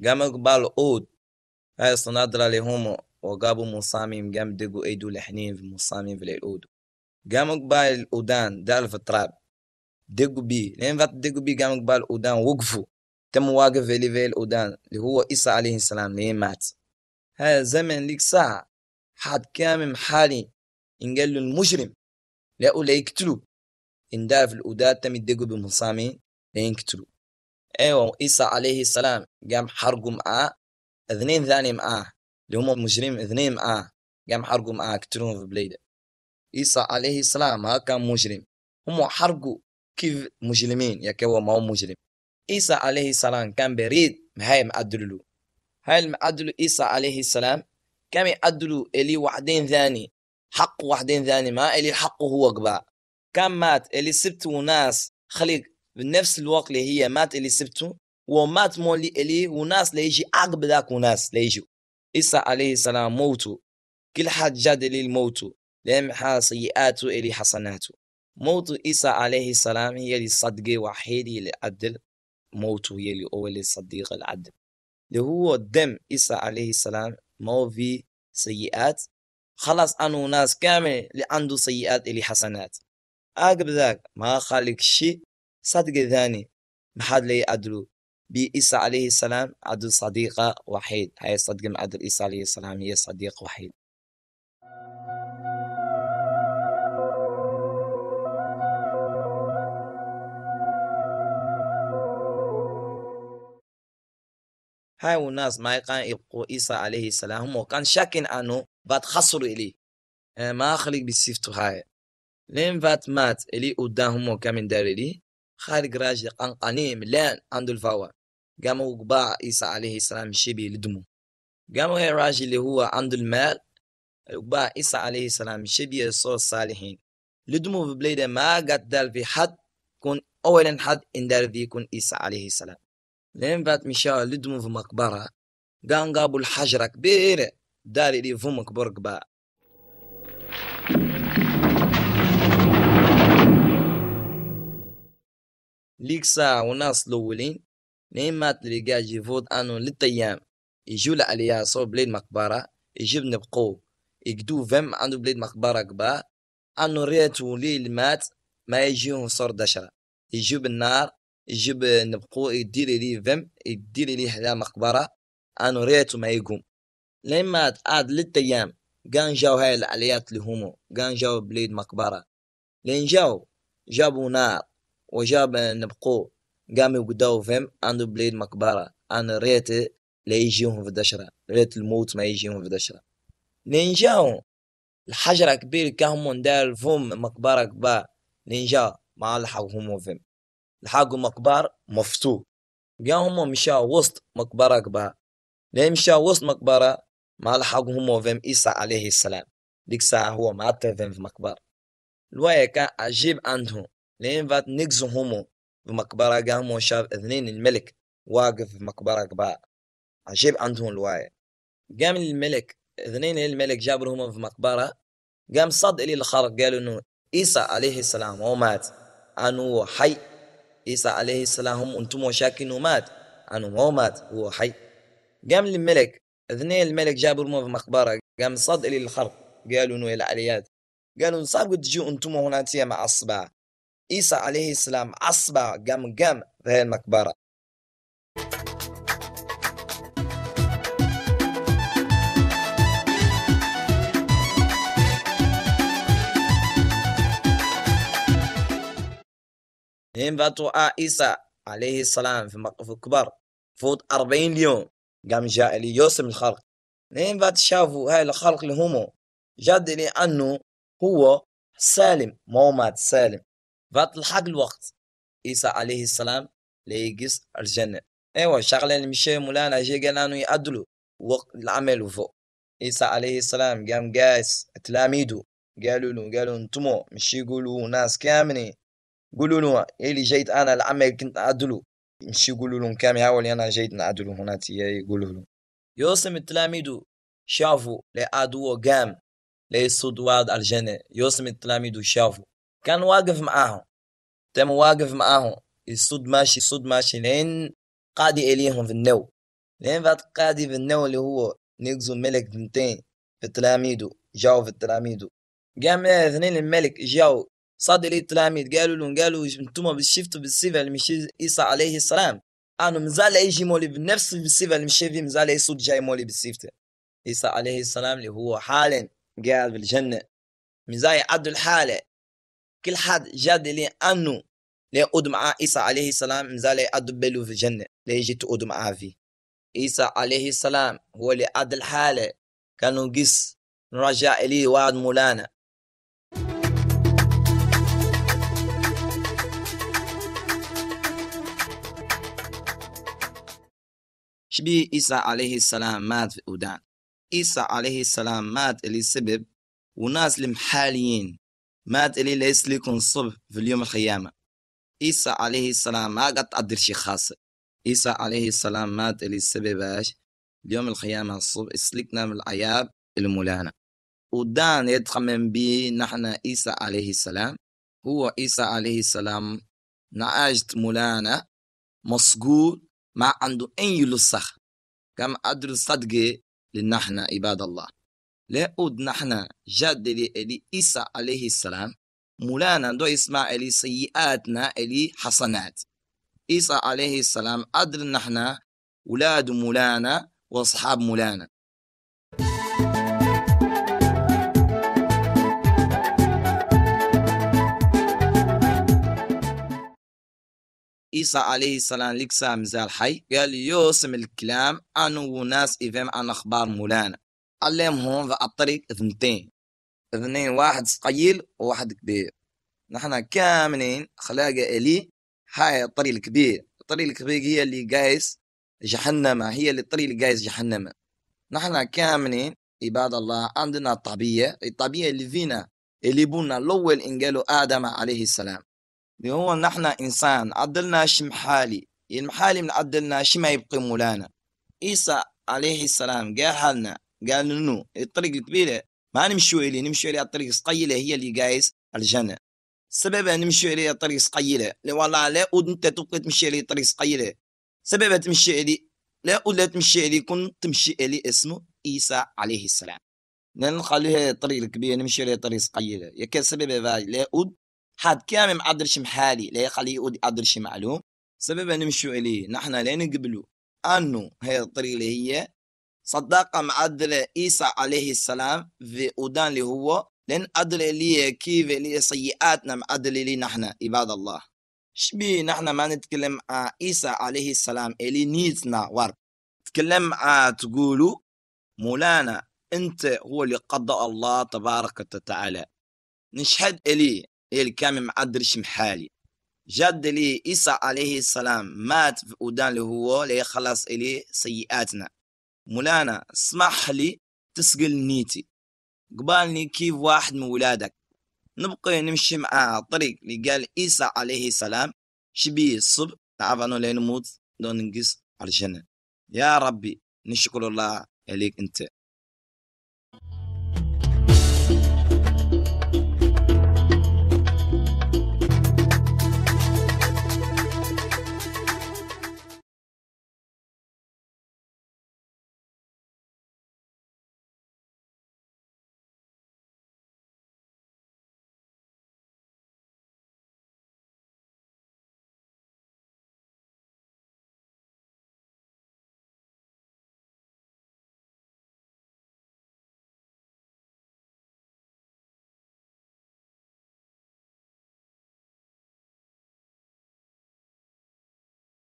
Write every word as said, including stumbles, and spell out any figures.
جامع بالقود هاي صنادرة لهم وجابوا مصاميم جام دقوا ايدوا لحنين في مصاميم في القود جامع بالقودان دار في التراب دقوا بي لين فات دقوا بي جامع بالقودان وقفوا تم واقف في ليفي القودان اللي هو عيسى عليه السلام لين مات. هذا زمن ليك ساعة حد كامم حالي إن قال له المجرم لقوا لا يقتلوا إن دار في القودان تم يدقوا بمصاميم لين يقتلوا. ايوه عيسى عليه السلام قام حرقوا معاه اثنين ثاني معاه اللي هم مجرم اثنين معاه قام حرقوا معاه قتلوهم في بليده. عيسى عليه السلام ها كان مجرم هم حرقوا كيف مجرمين يا كوا ما هو مجرم. عيسى عليه السلام كان بريد هاي معدلوا هاي معدلوا عيسى عليه السلام كان يعدلوا الي وحدين ثاني حق وحدين ثاني ما الي حقه هو قبع كان مات الي سبت وناس خليق بنفس الوقت اللي هي مات اللي سبته ومات مولي اللي وناس اللي يجي عقب ذاك وناس اللي يجوا. عيسى عليه السلام موتوا كل حد جاد اللي موتوا لمحى سيئاته اللي حسناته. موت عيسى عليه السلام هي اللي صدقه وحيد اللي عدل موته هي اللي أول الصديق العدل اللي هو دم عيسى عليه السلام مو في سيئات خلاص أنه ناس كامل اللي عنده سيئات اللي حسنات عقب ذاك ما خلق شيء صدق ثاني محد لي عدلو بإيسى عليه السلام عدل صديقة وحيد. هاي صدق مع عدل إيسى عليه السلام هي صديق وحيد. هاي والناس ما كان يبقوا إيسى عليه السلام وكان شاكين أنه بات خسروا إليه ما خلق بسيفتو هاي لين بات مات إليه قدامهم وكامن دار إليه خارج راجل قنقاني ملان عنده الفوا قاموا قباع عيسى عليه السلام شبي لدمه قاموا هاي الراجل اللي هو عنده المال قباع عيسى عليه السلام شبي الصور الصالحين لدمه في بليده ما قد دال في حد كون أولا حد اندار في يكون عيسى عليه السلام. لين فات مشاو لدمه في مقبرة قام قابوا الحجرة كبيرة دار اللي في مقبرة قباع ليك ساعة وناس الأولين لين مات اللي قاعد يفوت أنو للتيام يجوا لعليها صور بلاد مقبرة يجبن بقوة يقدو فم عنده بلاد مقبرة قبا أنو ريتو ليل مات ما يجيهم صور دشرة يجيب النار يجيب نبقوة يدير لي فم يدير لي حدا مقبرة أنو ريتو ما يقوم. لين مات قعد للتيام قان جاو هاي العليات اللي همو قان جاو بلاد مقبرة لين جاو جابوا نار وجاب نبقو قاموا قداو فهم عنده بليد مقبرة أنا ريت لا يجيهم في دشرة ريت الموت ما يجيهم في دشرة. لين جاو الحجرة كبير كهم دار فم مقبرة كبار لين جاو ما لحقهم فهم لحقوا مقبر مفتوح قاموا مشاو وسط مقبرة كبار لين مشاو وسط مقبرة ما لحقهم فهم عيسى عليه السلام ديك ساعة هو ما تفهم في مقبرة. الواقع كان عجيب عندهم لين فات نقزو همو في مقبرة قاموا شاف اثنين الملك واقف في مقبرة قباع عجيب عندهم الواية قام الملك اثنين الملك جابوا همو في مقبرة قام صد إلي الخرق قالوا انه عيسى عليه السلام هو مات أنه هو حي. عيسى عليه السلام هم انتم شاكين مات أنه هو مات هو حي. قام الملك اثنين الملك جابوا همو في مقبرة قام صد إلي الخرق قالوا انه العليات قالوا صعب تجوا انتم هنا مع الصباح عيسى عليه السلام أصبع قام قام في هاي المقبرة. لين فاتوا عيسى عليه السلام في مقف الكبر فوت أربعين يوم قام جاء لي يوسف الخلق لين فات شافوا هاي الخلق اللي همو جد لي أنه هو سالم مو مات سالم. فات الحق الوقت عيسى عليه السلام ليقيس الجنة. ايوه شغله اللي مشي مولانا جي قال انه يعدلوا وقت العمل وفوق. عيسى عليه السلام قام قايس تلاميذه قالوا له قالوا انتم مش يقولوا ناس كاملين قولوا له اللي جيت انا العمل كنت اعدله مش يقولوا لهم كامل هاولي انا جيت نعدله هنا يقولوا له يوسم تلاميذه شافوا لعدو قام ليصد وعد الجنة. يوسم تلاميذه شافوا كان واقف معاهم تم واقف معاهم يصد ماشي يصد ماشي لين قاعد إليهم في النو لين بعد قاعد يبنوا اللي هو نيكزو الملك بنتين في تلاميذه، جاو في تلاميذه قام اثنين الملك جاو صاد لي التلاميذ قالوا لهم قالوا انتم بالشفتوا بالصفه اللي مشي عيسى عليه السلام، انا مازال يجي مولي بنفس الصفه اللي مشي فيه، مازال يصوت جاي مولي بالصفه عيسى عليه السلام اللي هو حالا قاعد بالجنه، مازال يعدوا الحاله كل حد جاد لي انه لا يقعد مع عيسى عليه السلام مازال يعدوا بالو في الجنه، لا يجي تقعد معاه فيه. عيسى عليه السلام هو اللي عد الحاله كانوا نقيس نرجع اليه وعد مولانا. شبيه عيسى عليه السلام مات في أودان. عيسى عليه السلام مات اللي سبب وناس المحاليين مات اللي ليس ليكون صبح في اليوم القيامة. عيسى عليه السلام ما قد تقدر شي خاصة. عيسى عليه السلام مات اللي سبباش اليوم القيامة الصبح يسلكنا من العياب المولانا. أودان يتخمم بي نحن عيسى عليه السلام، هو عيسى عليه السلام نعاجت مولانا مسجون ما عنده أي لصخ كم أدر صدقه لنحنا عباد الله. لا أود نحنا جد لي عيسى عليه السلام مولانا دو يسمع لي سيئاتنا لي حسنات. عيسى عليه السلام أدر نحنا أولاد مولانا وأصحاب مولانا. عيسى عليه السلام لك سام زال حي قال يوسم الكلام أنا وناس إفهم عن أخبار مولانا، علمهم في الطريق اثنتين اثنين واحد صغير وواحد كبير، نحن كاملين خلاقة إلي هاي الطريق الكبير. الطريق الكبير هي اللي جايس جهنم، هي اللي الطريق اللي جايس جهنم. نحن كاملين عباد الله عندنا الطبيعة الطبيعة اللي فينا اللي بونا الأول إنجيل آدم عليه السلام اللي هو نحن إنسان عدلنا شمحالي المحالي من عدلنا شي ما يبقي مولانا. عيسى عليه السلام قال حالنا قال لنا الطريق الكبيرة ما نمشوا إليه، نمشوا إليه الطريق الصقيلة هي اللي جايز الجنة. سببها نمشوا إليه الطريق الصقيلة لا والله لا أود أنت تبقى تمشي إليه الطريق الصقيلة، سببها تمشي إليه لا أود لا تمشي إليه كن تمشي إليه اسمه عيسى عليه السلام، نخليها الطريق الكبيرة نمشي إليه الطريق الصقيلة يكاد سببها لا أود حد كامل معدرش محالي لا يخليه يقعد يعدرش معلوم، سببا نمشوا إليه نحن لا نقبلوا أنه هي الطريقة اللي هي صداقة معدل عيسى عليه السلام في أودان اللي هو لأن أدري لي كيف لي سيئاتنا معدل لي نحن عباد الله. شبيه نحن ما نتكلم عن عيسى عليه السلام اللي نيتنا ورد تكلم عن تقولوا مولانا أنت هو اللي قضى الله تبارك وتعالى، نشهد إليه اللي كامل معدرش محالي جد لي عيسى عليه السلام مات في أودان اللي هو لي خلاص إلي سيئاتنا. مولانا اسمح لي تسقل نيتي قبالني كيف واحد من ولادك نبقى نمشي مع الطريق اللي قال عيسى عليه السلام شبيه الصبح تعرف أنه لين موت دون نقص على الجنة. يا ربي نشكر الله عليك أنت.